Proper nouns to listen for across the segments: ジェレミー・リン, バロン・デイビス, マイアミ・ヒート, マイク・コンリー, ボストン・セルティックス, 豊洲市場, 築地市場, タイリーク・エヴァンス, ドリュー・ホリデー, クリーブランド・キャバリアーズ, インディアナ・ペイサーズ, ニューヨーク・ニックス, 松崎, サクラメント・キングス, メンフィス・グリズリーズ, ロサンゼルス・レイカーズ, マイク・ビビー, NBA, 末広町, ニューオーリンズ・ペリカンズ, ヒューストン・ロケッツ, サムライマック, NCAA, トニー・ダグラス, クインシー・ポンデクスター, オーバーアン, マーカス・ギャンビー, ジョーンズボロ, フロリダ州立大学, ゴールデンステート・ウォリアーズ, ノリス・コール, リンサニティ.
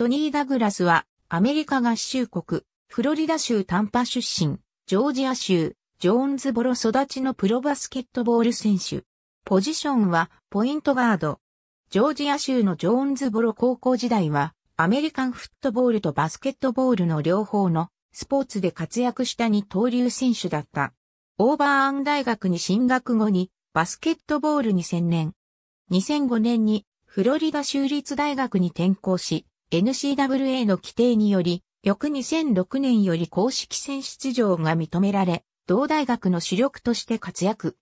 トニー・ダグラスは、アメリカ合衆国、フロリダ州タンパ出身、ジョージア州、ジョーンズボロ育ちのプロバスケットボール選手。ポジションは、ポイントガード。ジョージア州のジョーンズボロ高校時代は、アメリカンフットボールとバスケットボールの両方のスポーツで活躍した二刀流選手だった。オーバーアン大学に進学後に、バスケットボールに専念。2005年に、フロリダ州立大学に転校し、NCAA の規定により、翌2006年より公式戦出場が認められ、同大学の主力として活躍。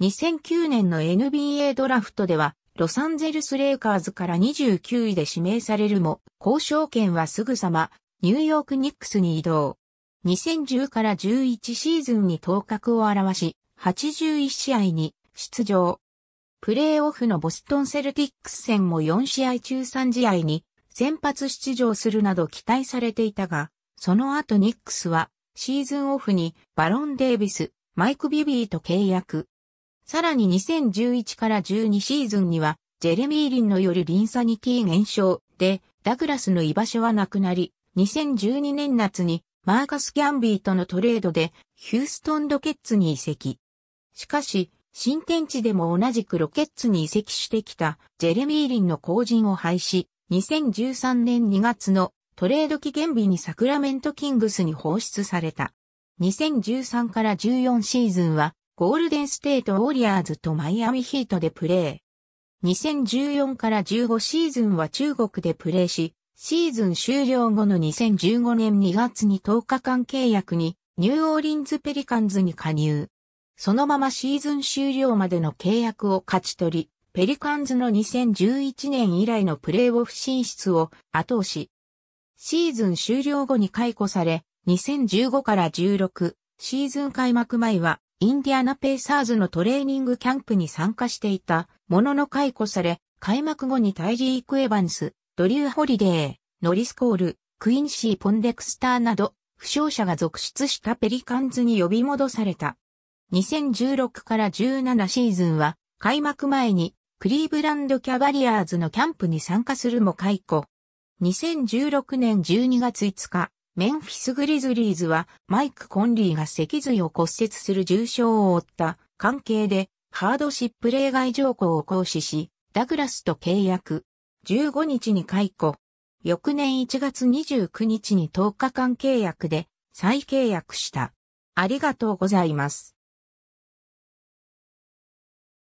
2009年の NBA ドラフトでは、ロサンゼルス・レイカーズから29位で指名されるも、交渉権はすぐさま、ニューヨーク・ニックスに移動。2010から11シーズンに頭角を現し、81試合に出場。プレーオフのボストン・セルティックス戦も4試合中3試合に、先発出場するなど期待されていたが、その後ニックスはシーズンオフにバロン・デイビス、マイク・ビビーと契約。さらに2011から12シーズンにはジェレミー・リンのよるリンサニティ減少でダグラスの居場所はなくなり、2012年夏にマーカス・ギャンビーとのトレードでヒューストン・ロケッツに移籍。しかし、新天地でも同じくロケッツに移籍してきたジェレミー・リンの後陣を廃止。2013年2月のトレード期限日にサクラメントキングスに放出された。2013から14シーズンはゴールデンステートウォリアーズとマイアミヒートでプレー。2014から15シーズンは中国でプレーし、シーズン終了後の2015年2月に10日間契約にニューオーリンズペリカンズに加入。そのままシーズン終了までの契約を勝ち取り、ペリカンズの2011年以来のプレーオフ進出を後押し。シーズン終了後に解雇され、2015から16シーズン開幕前はインディアナペイサーズのトレーニングキャンプに参加していたものの解雇され、開幕後にタイリーク・エヴァンス、ドリュー・ホリデー、ノリス・コール、クインシー・ポンデクスターなど負傷者が続出したペリカンズに呼び戻された。2016から17シーズンは開幕前にクリーブランドキャバリアーズのキャンプに参加するも解雇。2016年12月5日、メンフィスグリズリーズはマイク・コンリーが脊髄を骨折する重傷を負った関係でハードシップ例外条項を行使し、ダグラスと契約。15日に解雇。翌年1月29日に10日間契約で再契約した。ありがとうございます。